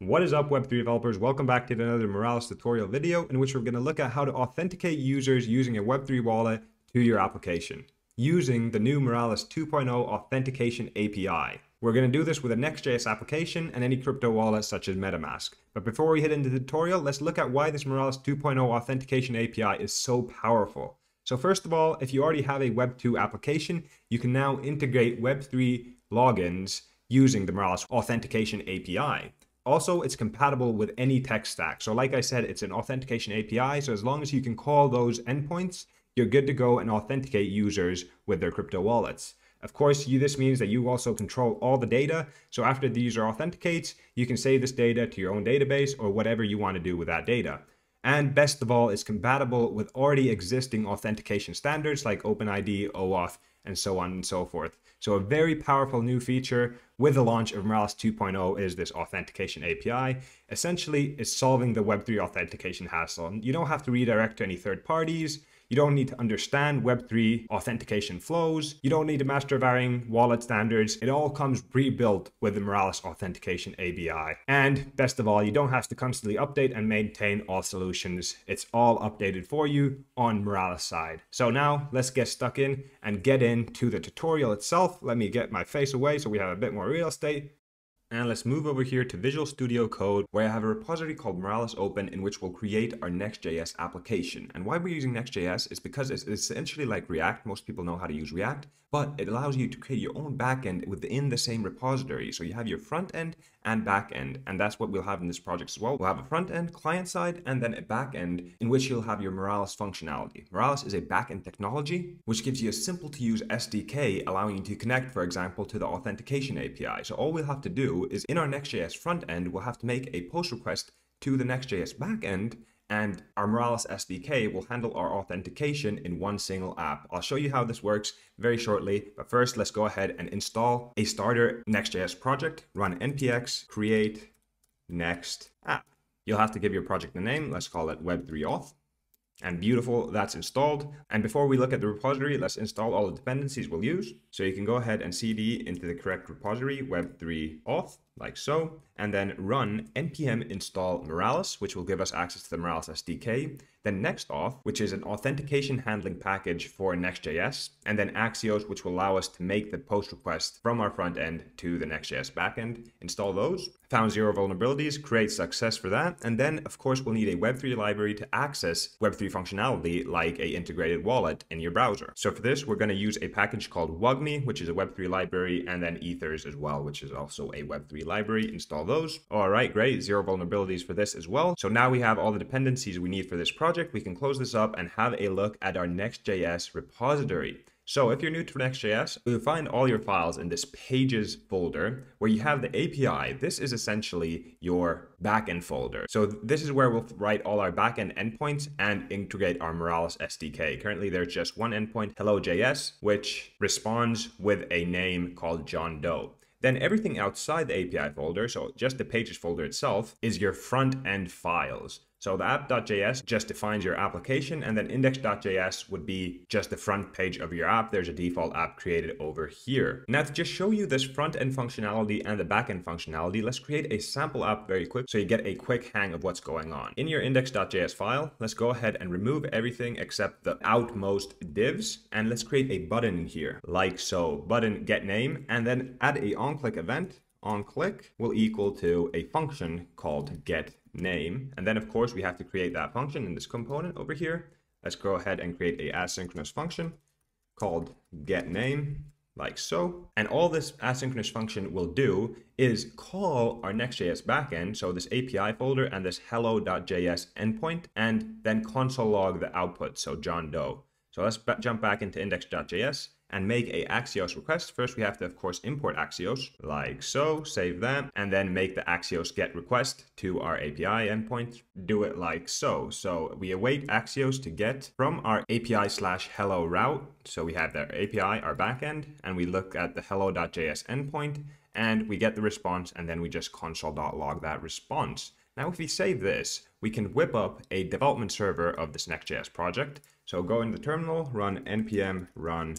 What is up, Web3 developers? Welcome back to another Moralis tutorial video in which we're going to look at how to authenticate users using a Web3 wallet to your application using the new Moralis 2.0 authentication API. We're going to do this with a Next.js application and any crypto wallet such as MetaMask. But before we head into the tutorial, let's look at why this Moralis 2.0 authentication API is so powerful. So first of all, if you already have a Web2 application, you can now integrate Web3 logins using the Moralis authentication API. Also, it's compatible with any tech stack. So like I said, it's an authentication API. So as long as you can call those endpoints, you're good to go and authenticate users with their crypto wallets. Of course, this means that you also control all the data. So after the user authenticates, you can save this data to your own database or whatever you want to do with that data. And best of all, it's compatible with already existing authentication standards like OpenID, OAuth, and so on and so forth. So a very powerful new feature with the launch of Moralis 2.0 is this authentication API. Essentially, it's solving the Web3 authentication hassle. You don't have to redirect to any third parties. You don't need to understand Web3 authentication flows. You don't need to master varying wallet standards. It all comes pre-built with the Moralis authentication API. And best of all, you don't have to constantly update and maintain all solutions. It's all updated for you on Moralis side. So now let's get stuck in and get into the tutorial itself. Let me get my face away so we have a bit more real estate. And let's move over here to Visual Studio Code, where I have a repository called Moralis Open in which we'll create our Next.js application. And why we're using Next.js is because it's essentially like React. Most people know how to use React, but it allows you to create your own backend within the same repository. So you have your front end and back end, and that's what we'll have in this project as well. We'll have a front end, client side, and then a back end in which you'll have your Moralis functionality. Moralis is a back end technology which gives you a simple to use SDK, allowing you to connect, for example, to the authentication API. So all we'll have to do is in our Next.js front end, we'll have to make a post request to the Next.js backend, and our Moralis SDK will handle our authentication in one single app. I'll show you how this works very shortly, but first let's go ahead and install a starter Next.js project, run npx create next app. You'll have to give your project a name. Let's call it Web3auth. And beautiful, that's installed. And before we look at the repository, let's install all the dependencies we'll use. So you can go ahead and cd into the correct repository, web3auth, like so, and then run npm install Moralis, which will give us access to the Moralis SDK, then NextAuth, which is an authentication handling package for Next.js, and then Axios, which will allow us to make the post request from our front end to the Next.js backend. Install those, found zero vulnerabilities, create success for that, and then of course we'll need a Web3 library to access Web3 functionality like a integrated wallet in your browser. So for this, we're going to use a package called Wagmi, which is a Web3 library, and then ethers as well, which is also a Web3 library. Install those. All right, great. Zero vulnerabilities for this as well. So now we have all the dependencies we need for this project. We can close this up and have a look at our Next.js repository. So if you're new to Next.js, you'll find all your files in this pages folder where you have the API. This is essentially your backend folder. So this is where we'll write all our backend endpoints and integrate our Moralis SDK. Currently, there's just one endpoint, hello.js, which responds with a name called John Doe. Then everything outside the API folder, so just the pages folder itself, is your front-end files. So the app.js just defines your application, and then index.js would be just the front page of your app. There's a default app created over here. Now to just show you this front-end functionality and the back-end functionality, let's create a sample app very quick so you get a quick hang of what's going on. In your index.js file, let's go ahead and remove everything except the outmost divs, and let's create a button here, like so. Button get name, and then add a onClick event. OnClick will equal to a function called getName. And then of course we have to create that function in this component over here. Let's go ahead and create a asynchronous function called getName, like so. And all this asynchronous function will do is call our Next.js backend, so this API folder and this hello.js endpoint, and then console log the output, so John Doe. So let's jump back into index.js and make a Axios request. First, we have to, of course, import Axios, like so, save that, and then make the Axios get request to our API endpoint. Do it like so. So we await Axios to get from our API/hello route. So we have their API, our backend, and we look at the hello.js endpoint, and we get the response, and then we just console.log that response. Now, if we save this, we can whip up a development server of this Next.js project. So go in the terminal, run npm run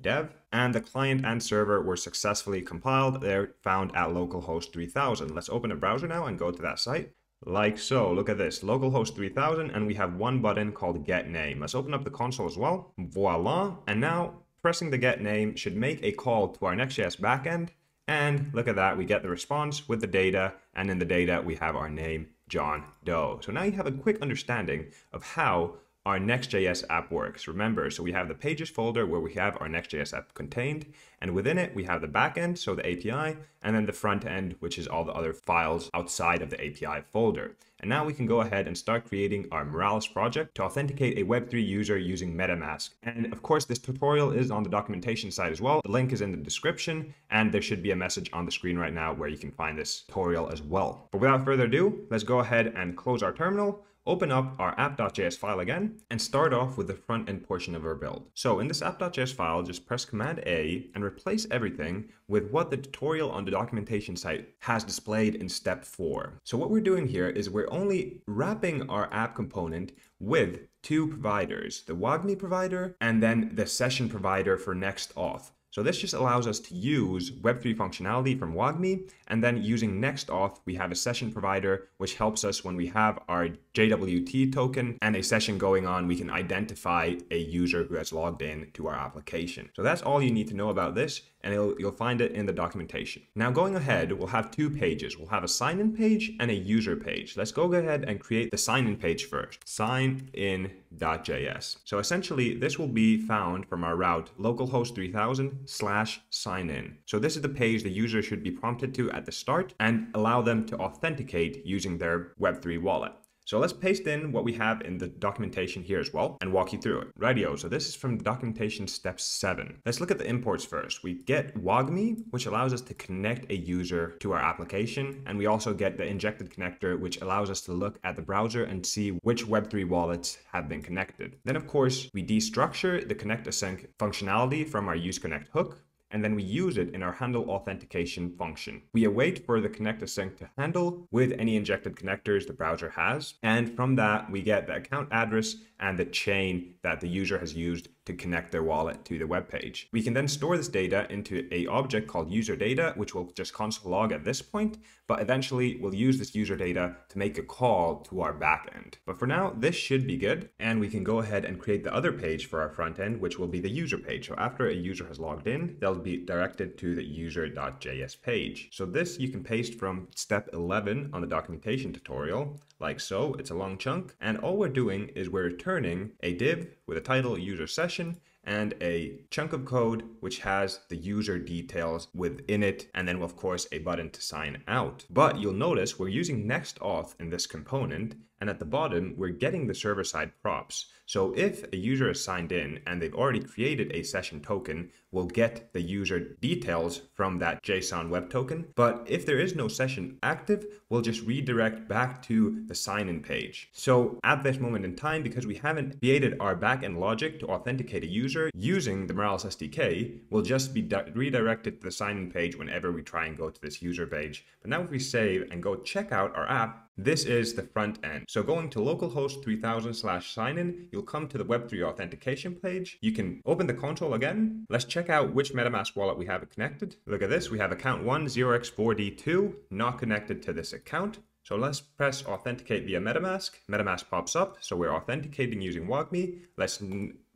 dev, and the client and server were successfully compiled. They're found at localhost 3000. Let's open a browser now and go to that site. Like so, look at this, localhost 3000, and we have one button called get name. Let's open up the console as well. Voila. And now pressing the get name should make a call to our Next.js backend. And look at that, we get the response with the data. And in the data, we have our name, John Doe. So now you have a quick understanding of how our Next.js app works. Remember, so we have the pages folder where we have our Next.js app contained, and within it we have the backend, so the API, and then the front end, which is all the other files outside of the API folder. And now we can go ahead and start creating our Moralis project to authenticate a Web3 user using MetaMask. And of course, this tutorial is on the documentation side as well. The link is in the description, and there should be a message on the screen right now where you can find this tutorial as well. But without further ado, let's go ahead and close our terminal. Open up our app.js file again and start off with the front end portion of our build. So in this app.js file, just press Command A and replace everything with what the tutorial on the documentation site has displayed in step 4. So what we're doing here is we're only wrapping our app component with two providers, the Wagmi provider and then the session provider for NextAuth. So this just allows us to use Web3 functionality from Wagmi, and then using NextAuth, we have a session provider, which helps us when we have our JWT token and a session going on, we can identify a user who has logged in to our application. So that's all you need to know about this, and you'll find it in the documentation. Now going ahead, we'll have two pages. We'll have a sign-in page and a user page. Let's go ahead and create the sign-in page first, signin.js. So essentially, this will be found from our route, localhost 3000, /signin. So this is the page the user should be prompted to at the start and allow them to authenticate using their Web3 wallet. So let's paste in what we have in the documentation here as well and walk you through it. Rightio, so this is from documentation step 7. Let's look at the imports first. We get Wagmi, which allows us to connect a user to our application. And we also get the injected connector, which allows us to look at the browser and see which Web3 wallets have been connected. Then of course, we destructure the connect async functionality from our useConnect hook, and then we use it in our handle authentication function. We await for the connect async to handle with any injected connectors the browser has. And from that, we get the account address and the chain that the user has used to connect their wallet to the web page. We can then store this data into an object called user data, which will just console log at this point, but eventually we'll use this user data to make a call to our backend. But for now, this should be good. And we can go ahead and create the other page for our front end, which will be the user page. So after a user has logged in, they'll be directed to the user.js page. So this you can paste from step 11 on the documentation tutorial, like so. It's a long chunk. And all we're doing is we're returning a div with a title user session and a chunk of code which has the user details within it, and then of course a button to sign out. But you'll notice we're using NextAuth in this component, and at the bottom we're getting the server-side props. So if a user is signed in and they've already created a session token, we'll get the user details from that JSON web token. But if there is no session active, we'll just redirect back to the sign-in page. So at this moment in time, because we haven't created our backend logic to authenticate a user using the Moralis SDK, we'll just be redirected to the sign-in page whenever we try and go to this user page. But now if we save and go check out our app, this is the front end. So going to localhost 3000 /signin, you'll come to the Web3 authentication page. You can open the console again. Let's check out which MetaMask wallet we have it connected. Look at this. We have account 1, 0x4d2, not connected to this account. So let's press authenticate via MetaMask. MetaMask pops up. So we're authenticating using Wagmi. Let's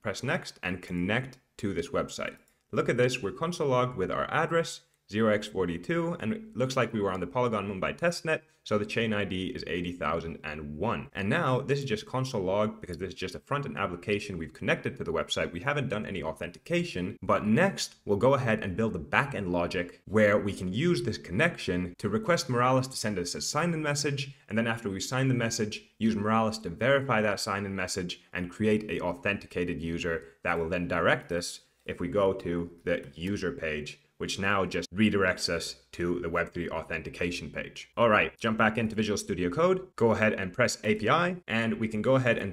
press next and connect to this website. Look at this. We're console logged with our address, 0x42, and it looks like we were on the Polygon Mumbai testnet, so the chain ID is 80,001. And now this is just console log because this is just a front-end application we've connected to the website. We haven't done any authentication, but next we'll go ahead and build the back-end logic where we can use this connection to request Moralis to send us a sign-in message, and then after we sign the message, use Moralis to verify that sign-in message and create an authenticated user that will then direct us if we go to the user page, which now just redirects us to the Web3 authentication page. All right, jump back into Visual Studio Code, go ahead and press API, and we can go ahead and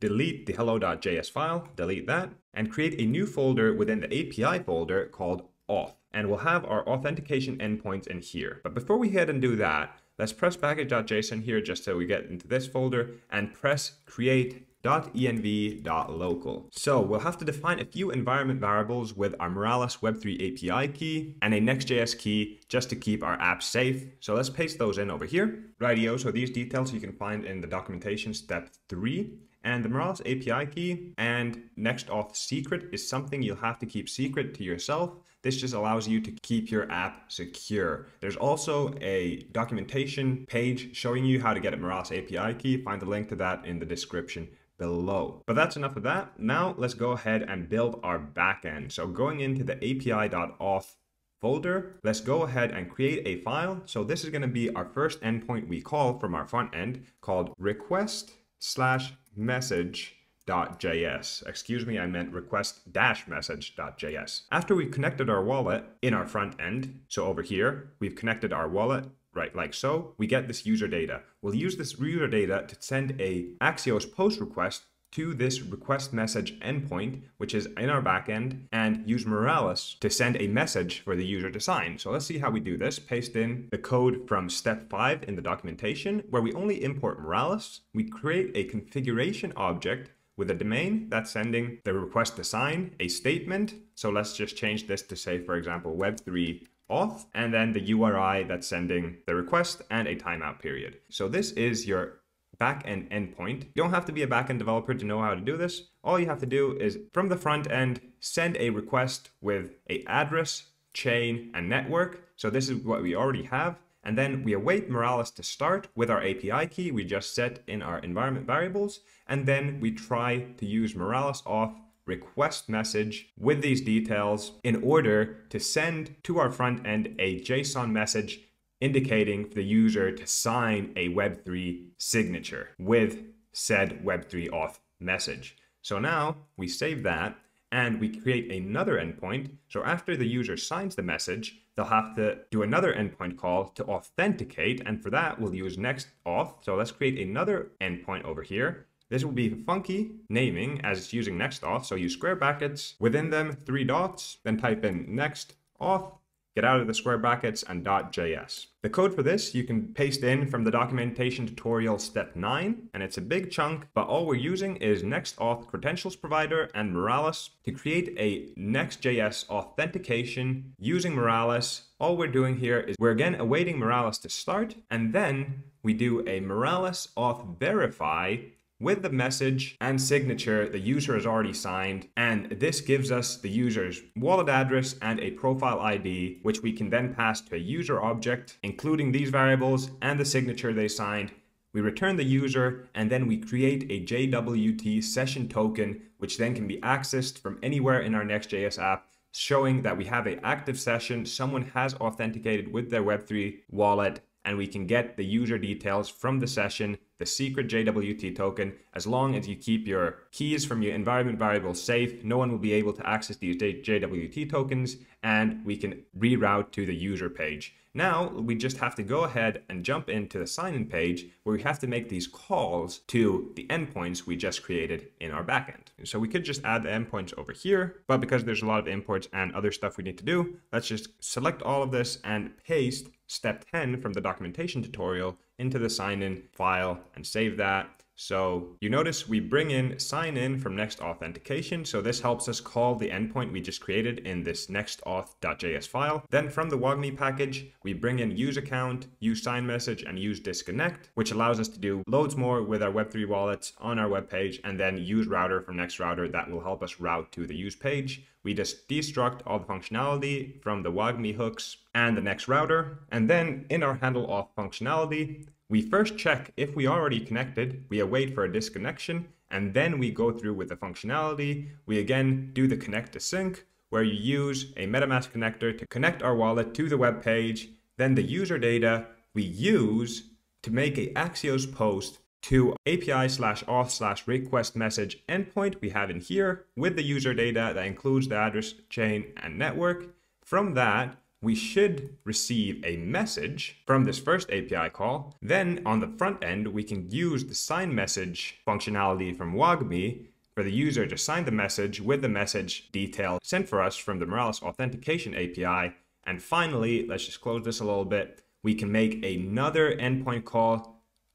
delete the hello.js file, delete that, and create a new folder within the API folder called auth. And we'll have our authentication endpoints in here. But before we head and do that, let's press package.json here just so we get into this folder and press create .env.local. So we'll have to define a few environment variables with our Moralis Web3 API key and a Next.js key just to keep our app safe. So let's paste those in over here. Rightio, so these details you can find in the documentation step 3. And the Moralis API key and NextAuth secret is something you'll have to keep secret to yourself. This just allows you to keep your app secure. There's also a documentation page showing you how to get a Moralis API key. Find the link to that in the description below. But that's enough of that. Now let's go ahead and build our backend. So going into the api.auth folder, let's go ahead and create a file. So this is going to be our first endpoint we call from our front end called request/message.js. Excuse me, I meant request-message.js. After we've connected our wallet in our front end, so over here, we've connected our wallet, right, like so, we get this user data. We'll use this user data to send a Axios post request to this request message endpoint, which is in our backend, and use Moralis to send a message for the user to sign. So let's see how we do this. Paste in the code from step 5 in the documentation, where we only import Moralis. We create a configuration object with a domain that's sending the request to sign, a statement. So let's just change this to say, for example, Web3 auth, and then the URI that's sending the request and a timeout period. So this is your backend endpoint. You don't have to be a backend developer to know how to do this. All you have to do is from the front end, send a request with an address, chain, and network. So this is what we already have. And then we await Moralis to start with our API key we just set in our environment variables. And then we try to use Moralis auth request message with these details in order to send to our front end a JSON message indicating for the user to sign a Web3 signature with said Web3 auth message. So now we save that and we create another endpoint. So after the user signs the message, they'll have to do another endpoint call to authenticate. And for that, we'll use NextAuth. So let's create another endpoint over here. This will be funky naming as it's using NextAuth. So use square brackets, within them 3 dots, then type in NextAuth. Get out of the square brackets and .js. The code for this you can paste in from the documentation tutorial step 9, and it's a big chunk, but all we're using is NextAuth credentials provider and Moralis to create a Next.js authentication using Moralis. All we're doing here is we're again awaiting Moralis to start, and then we do a Moralis auth verify with the message and signature the user has already signed. And this gives us the user's wallet address and a profile ID, which we can then pass to a user object, including these variables and the signature they signed. We return the user, and then we create a JWT session token, which then can be accessed from anywhere in our Next.js app, showing that we have an active session. Someone has authenticated with their Web3 wallet, and we can get the user details from the session, the secret JWT token. As long as you keep your keys from your environment variables safe, no one will be able to access these JWT tokens, and we can reroute to the user page. Now we just have to go ahead and jump into the sign-in page where we have to make these calls to the endpoints we just created in our backend. So we could just add the endpoints over here, but because there's a lot of imports and other stuff we need to do, let's just select all of this and paste Step 10 from the documentation tutorial into the sign-in file and save that. So you notice we bring in sign-in from NextAuthentication. So this helps us call the endpoint we just created in this NextAuth.js file. Then from the Wagmi package, we bring in useAccount, useSignMessage, and useDisconnect, which allows us to do loads more with our Web3 wallets on our web page, and then useRouter from NextRouter that will help us route to the use page. We just destruct all the functionality from the Wagmi hooks and the NextRouter. And then in our handleAuth functionality, we first check if we already connected, we await for a disconnection, and then we go through with the functionality. We again do the connect to sync, where you use a MetaMask connector to connect our wallet to the web page. Then the user data we use to make an Axios post to api/auth/request message endpoint we have in here with the user data that includes the address, chain, and network. From that, we should receive a message from this first API call. Then on the front end, we can use the sign message functionality from Wagmi for the user to sign the message with the message detail sent for us from the Moralis authentication API. And finally, let's just close this a little bit. We can make another endpoint call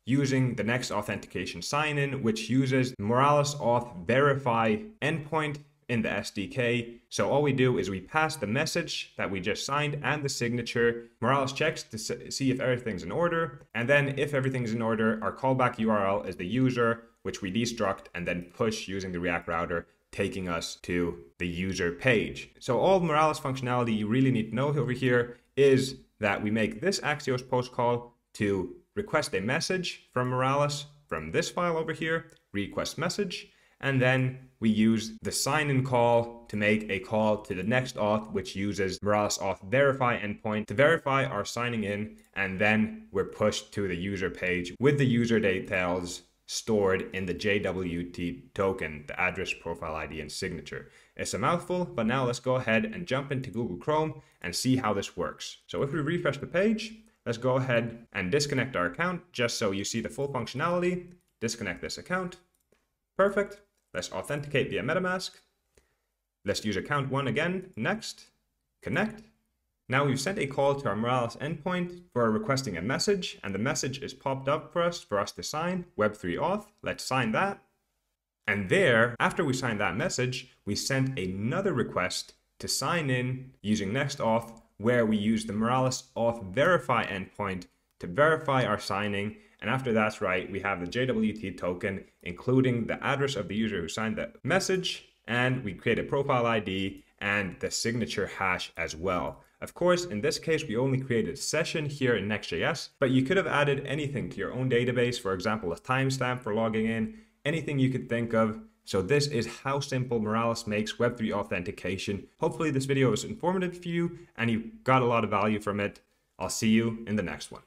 using the Next authentication sign-in, which uses Moralis auth verify endpoint in the SDK. So all we do is we pass the message that we just signed and the signature. Moralis checks to see if everything's in order. And then if everything's in order, our callback URL is the user, which we destruct and then push using the React router, taking us to the user page. So all Moralis functionality you really need to know over here is that we make this Axios post call to request a message from Moralis from this file over here, request message, and then we use the sign-in call to make a call to the NextAuth, which uses Moralis auth verify endpoint to verify our signing in, and then we're pushed to the user page with the user details stored in the JWT token, the address, profile ID, and signature. It's a mouthful, but now let's go ahead and jump into Google Chrome and see how this works. So if we refresh the page, let's go ahead and disconnect our account just so you see the full functionality. Disconnect this account. Perfect. Let's authenticate via MetaMask. Let's use account one again. Next. Connect. Now we've sent a call to our Moralis endpoint for requesting a message, and the message is popped up for us to sign, Web3 auth. Let's sign that. And there, after we sign that message, we sent another request to sign in using NextAuth, where we use the Moralis auth verify endpoint to verify our signing. And after that's right, we have the JWT token, including the address of the user who signed the message, and we create a profile ID and the signature hash as well. Of course, in this case, we only created session here in Next.js, but you could have added anything to your own database, for example, a timestamp for logging in, anything you could think of. So this is how simple Moralis makes Web3 authentication. Hopefully this video was informative for you and you got a lot of value from it. I'll see you in the next one.